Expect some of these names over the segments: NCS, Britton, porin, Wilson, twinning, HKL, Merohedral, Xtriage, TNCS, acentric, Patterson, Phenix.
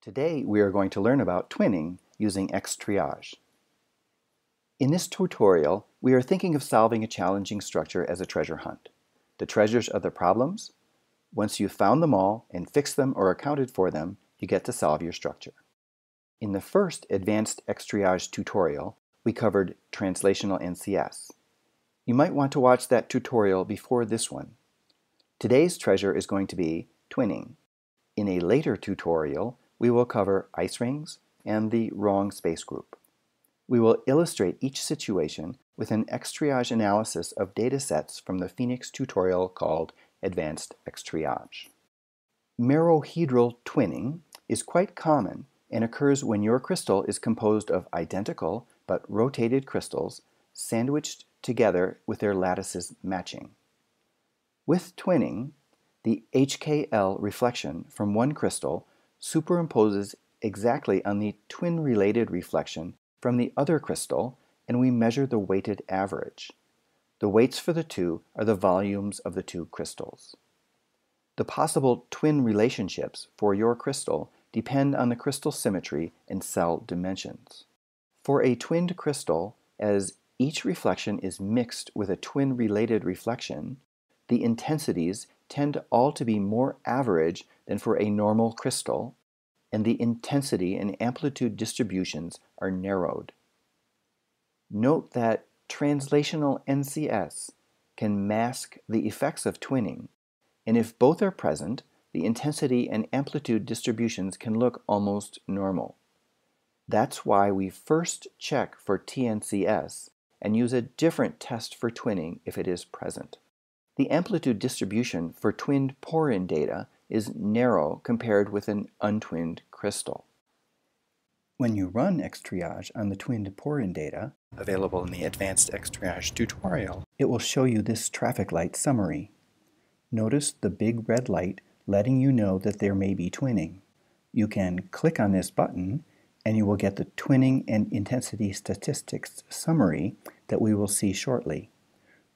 Today we are going to learn about twinning using Xtriage. In this tutorial, we are thinking of solving a challenging structure as a treasure hunt. The treasures are the problems. Once you've found them all and fixed them or accounted for them, you get to solve your structure. In the first advanced Xtriage tutorial, we covered translational NCS. You might want to watch that tutorial before this one. Today's treasure is going to be twinning. In a later tutorial, we will cover ice rings and the wrong space group. We will illustrate each situation with an Xtriage analysis of data sets from the Phenix tutorial called Advanced Xtriage. Merohedral twinning is quite common and occurs when your crystal is composed of identical but rotated crystals sandwiched together with their lattices matching. With twinning, the HKL reflection from one crystal superimposes exactly on the twin-related reflection from the other crystal, and we measure the weighted average. The weights for the two are the volumes of the two crystals. The possible twin relationships for your crystal depend on the crystal symmetry and cell dimensions. For a twinned crystal, as each reflection is mixed with a twin-related reflection, the intensities tend all to be more average than for a normal crystal, and the intensity and amplitude distributions are narrowed. Note that translational NCS can mask the effects of twinning, and if both are present, the intensity and amplitude distributions can look almost normal. That's why we first check for TNCS and use a different test for twinning if it is present. The amplitude distribution for twinned porin data is narrow compared with an untwinned crystal. When you run Xtriage on the twinned porin data, available in the Advanced Xtriage tutorial, it will show you this traffic light summary. Notice the big red light letting you know that there may be twinning. You can click on this button and you will get the twinning and intensity statistics summary that we will see shortly.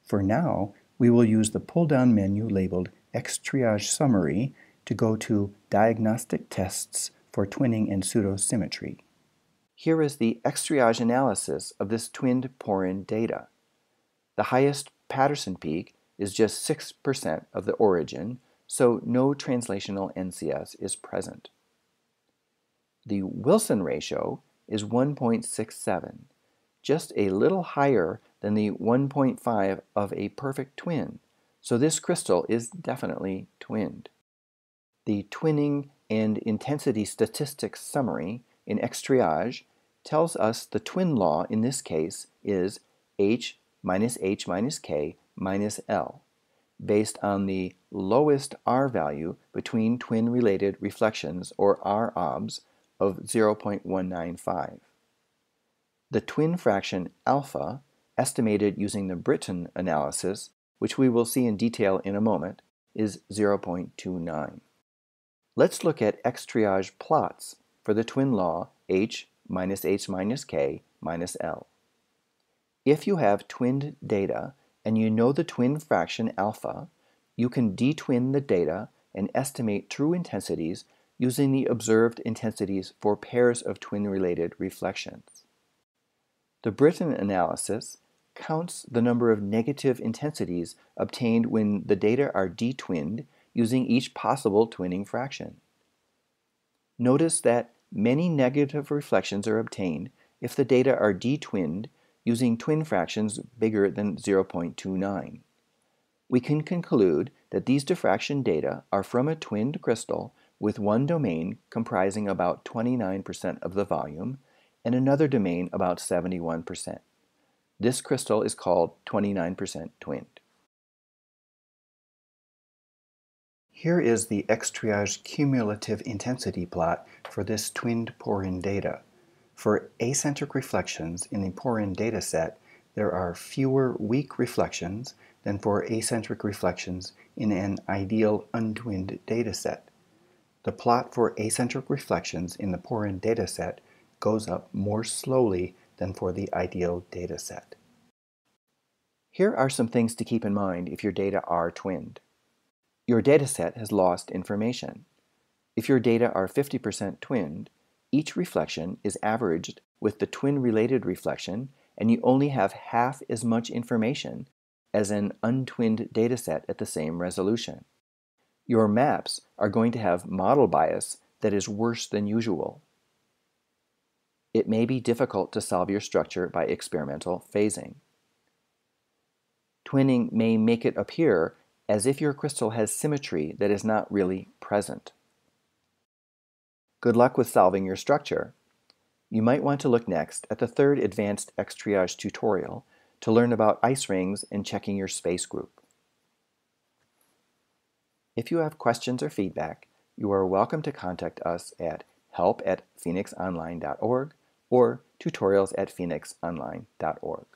For now, we will use the pull-down menu labeled Xtriage Summary to go to Diagnostic Tests for Twinning and Pseudosymmetry. Here is the Xtriage analysis of this twinned porin data. The highest Patterson peak is just 6% of the origin, so no translational NCS is present. The Wilson ratio is 1.67, just a little higher than the 1.5 of a perfect twin, so this crystal is definitely twinned. The Twinning and Intensity Statistics Summary in Xtriage tells us the twin law in this case is H minus K minus L, based on the lowest R value between twin-related reflections, or R-obs, of 0.195. The twin fraction alpha, estimated using the Britton analysis, which we will see in detail in a moment, is 0.29. Let's look at Xtriage plots for the twin law H minus K minus L. If you have twinned data and you know the twin fraction alpha, you can detwin the data and estimate true intensities using the observed intensities for pairs of twin-related reflections. The Britton analysis counts the number of negative intensities obtained when the data are detwinned using each possible twinning fraction. Notice that many negative reflections are obtained if the data are detwinned using twin fractions bigger than 0.29. We can conclude that these diffraction data are from a twinned crystal with one domain comprising about 29% of the volume and another domain about 71%. This crystal is called 29% twinned. Here is the Xtriage cumulative intensity plot for this twinned porin data. For acentric reflections in the porin dataset, there are fewer weak reflections than for acentric reflections in an ideal untwinned dataset. The plot for acentric reflections in the porin dataset goes up more slowly than for the ideal dataset. Here are some things to keep in mind if your data are twinned. Your dataset has lost information. If your data are 50% twinned, each reflection is averaged with the twin-related reflection, and you only have half as much information as an untwinned dataset at the same resolution. Your maps are going to have model bias that is worse than usual. It may be difficult to solve your structure by experimental phasing. Twinning may make it appear as if your crystal has symmetry that is not really present. Good luck with solving your structure. You might want to look next at the third advanced Xtriage tutorial to learn about ice rings and checking your space group. If you have questions or feedback, you are welcome to contact us at help@phenixonline.org or tutorials@phenixonline.org.